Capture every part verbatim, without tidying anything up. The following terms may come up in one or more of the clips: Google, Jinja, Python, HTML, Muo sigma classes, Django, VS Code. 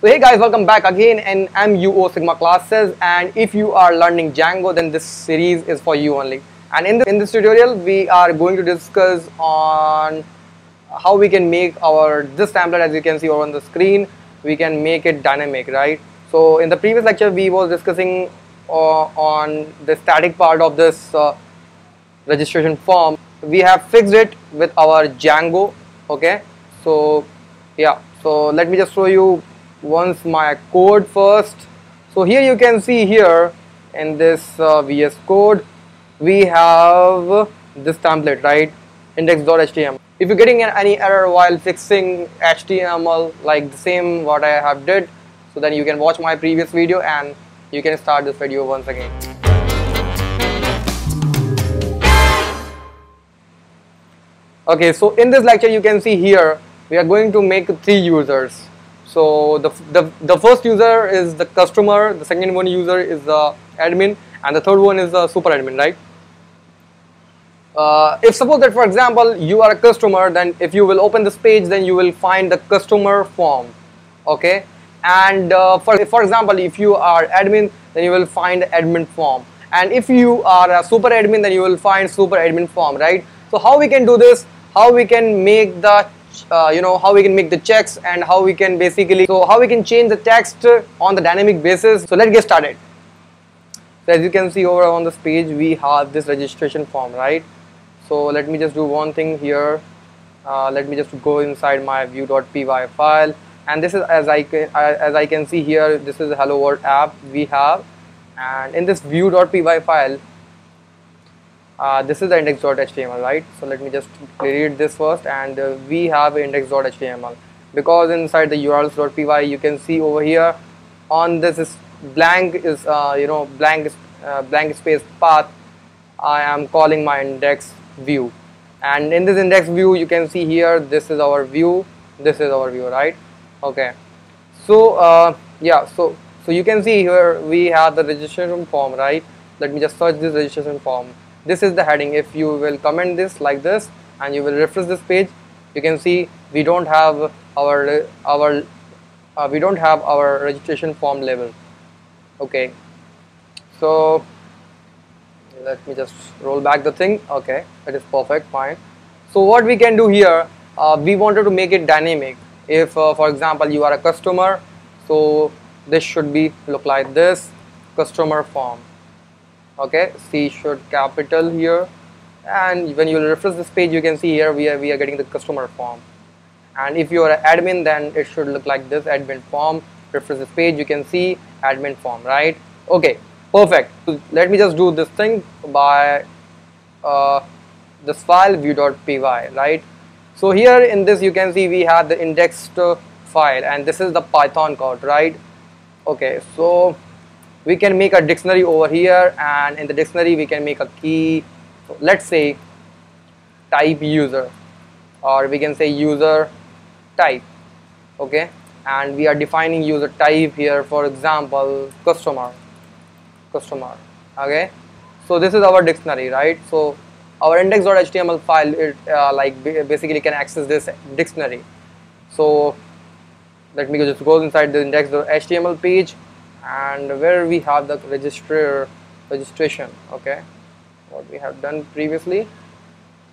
So hey guys, welcome back again in M U O Sigma classes, and if you are learning Django, then this series is for you only. And in, the, in this tutorial we are going to discuss on how we can make our this template, as you can see over on the screen, we can make it dynamic, right? So in the previous lecture we was discussing uh, on the static part of this uh, registration form. We have fixed it with our Django, okay? So yeah, so let me just show you once my code first. So here you can see here in this uh, V S Code we have this template, right, index dot H T M L. If you're getting an, any error while fixing H T M L, like the same what I have did, so then you can watch my previous video and you can start this video once again. Okay, so in this lecture you can see here we are going to make three users. So the, the, the first user is the customer, the second one user is the admin, and the third one is the super admin, right? Uh, if suppose that for example you are a customer, then if you will open this page, then you will find the customer form, okay? And uh, for, for example, if you are admin, then you will find admin form, and if you are a super admin, then you will find super admin form, right? So how we can do this, how we can make the Uh, you know how we can make the checks, and how we can basically so how we can change the text on the dynamic basis. So let's get started. So as you can see over on this page we have this registration form, right? So let me just do one thing here. Uh, let me just go inside my view dot P Y file, and this is as I can, as I can see here, this is the hello world app we have, and in this view dot P Y file Uh, this is the index dot H T M L, right? So let me just delete this first, and uh, we have index dot H T M L, because inside the U R Ls dot P Y you can see over here on this is blank is uh, you know blank uh, blank space path. I am calling my index view, and in this index view you can see here this is our view, this is our view, right? Okay, so uh, yeah, so so you can see here we have the registration form, right? Let me just search this registration form. This is the heading. If you will comment this like this and you will refresh this page, you can see we don't have our our uh, we don't have our registration form label. Okay, so let me just roll back the thing. Okay, it is perfect, fine. So what we can do here, uh, we wanted to make it dynamic. If uh, for example you are a customer, so this should be look like this, customer form. Okay, C should capital here, and when you refresh this page you can see here we are we are getting the customer form. And if you are an admin, then it should look like this, admin form. Refresh this page, you can see admin form, right? Okay, perfect. So let me just do this thing by uh, this file view dot P Y, right? So here in this you can see we have the indexed file, and this is the Python code, right? Okay, so we can make a dictionary over here, and in the dictionary we can make a key. So let's say type user, or we can say user type, okay? And we are defining user type here, for example customer, customer, okay? So this is our dictionary, right? So our index dot H T M L file, it uh, like basically can access this dictionary. So let me just go inside the index dot H T M L page, and where we have the register registration, okay, what we have done previously.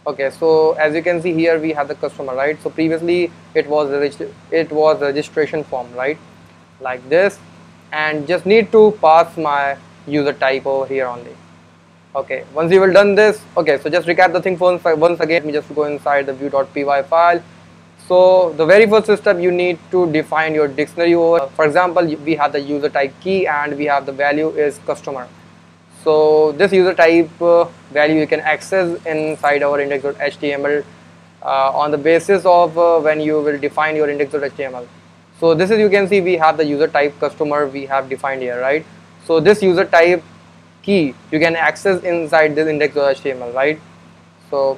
Okay, so as you can see here we have the customer, right? So previously it was the it was registration form, right, like this, and just need to pass my user type over here only. Okay, once you will done this, okay, so just recap the thing once, once again. Let me just go inside the view dot P Y file. So the very first step, you need to define your dictionary over. For example, we have the user type key, and we have the value is customer. So this user type uh, value you can access inside our index dot H T M L uh, on the basis of uh, when you will define your index dot H T M L. So this is, you can see we have the user type customer we have defined here, right? So this user type key you can access inside this index dot H T M L, right? So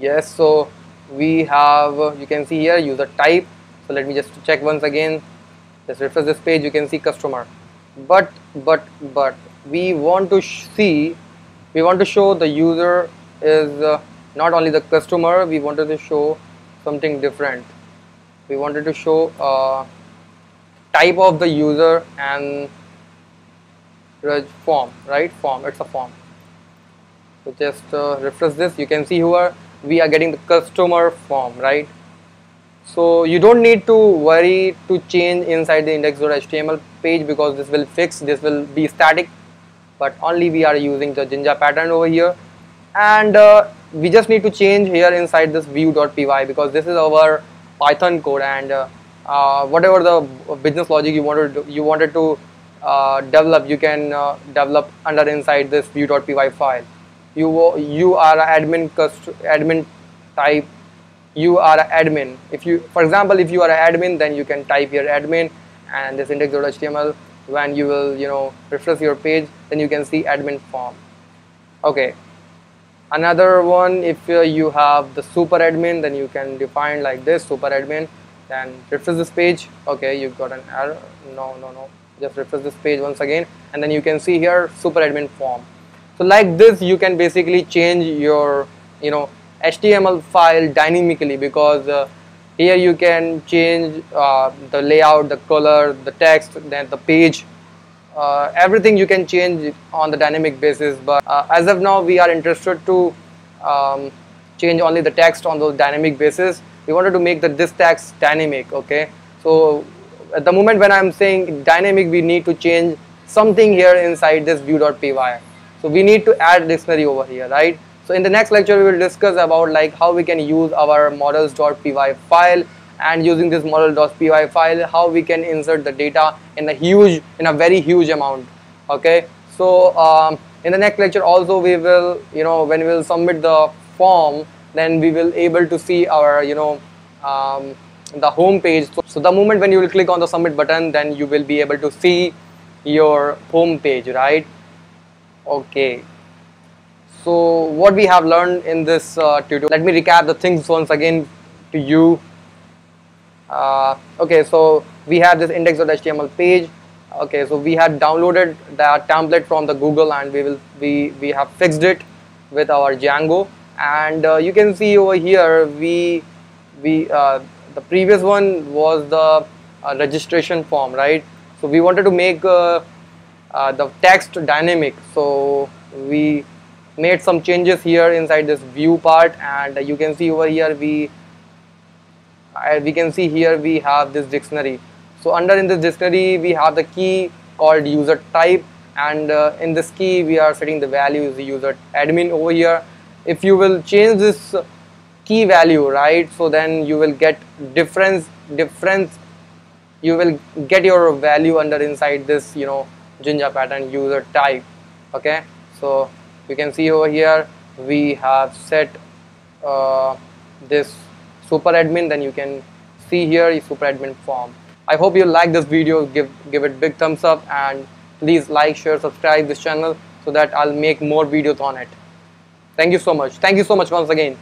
yes, so we have uh, you can see here user type. So let me just check once again, just refresh this page, you can see customer, but but but we want to see we want to show the user is uh, not only the customer. We wanted to show something different. We wanted to show uh, type of the user and form, right? Form, it's a form. So just uh, refresh this. You can see here we are getting the customer form, right? So you don't need to worry to change inside the index.html page, because this will fix, this will be static, but only we are using the Jinja pattern over here. And uh, we just need to change here inside this view.py, because this is our Python code, and uh, uh, whatever the business logic you wanted to, you wanted to uh, develop, you can uh, develop under inside this view.py file. You, you are admin, admin type. You are admin. If you, for example, if you are an admin, then you can type your admin and this index.html. When you will, you know, refresh your page, then you can see admin form. Okay. Another one, if uh, you have the super admin, then you can define like this super admin. Then refresh this page. Okay, you've got an error. No, no, no. Just refresh this page once again, and then you can see here super admin form. So like this, you can basically change your, you know, H T M L file dynamically, because uh, here you can change uh, the layout, the color, the text, then the page, uh, everything you can change on the dynamic basis. But uh, as of now, we are interested to um, change only the text on those dynamic basis. We wanted to make the this text dynamic. Okay, so at the moment when I'm saying dynamic, we need to change something here inside this view.py. So we need to add dictionary over here, right? So in the next lecture we will discuss about like how we can use our models.py file, and using this model.py file how we can insert the data in a huge, in a very huge amount. Okay, so um, in the next lecture also we will, you know, when we will submit the form, then we will able to see our, you know, um, the home page. So, so the moment when you will click on the submit button, then you will be able to see your home page, right? Okay. So what we have learned in this uh, tutorial, let me recap the things once again to you. Uh, okay, so we have this index.html page. Okay, so we had downloaded the template from the Google, and we will we we have fixed it with our Django. And uh, you can see over here we we uh, the previous one was the uh, registration form, right? So we wanted to make uh, uh, the text dynamic, so we made some changes here inside this view part, and you can see over here we uh, we can see here we have this dictionary. So under in this dictionary we have the key called user type, and uh, in this key we are setting the value is the user admin over here. If you will change this key value, right, so then you will get difference difference you will get your value under inside this, you know, Jinja pattern user type. Okay, so you can see over here we have set uh, this super admin. Then you can see here is super admin form. I hope you like this video. Give give it big thumbs up, and please like, share, subscribe this channel so that I'll make more videos on it. Thank you so much. Thank you so much once again.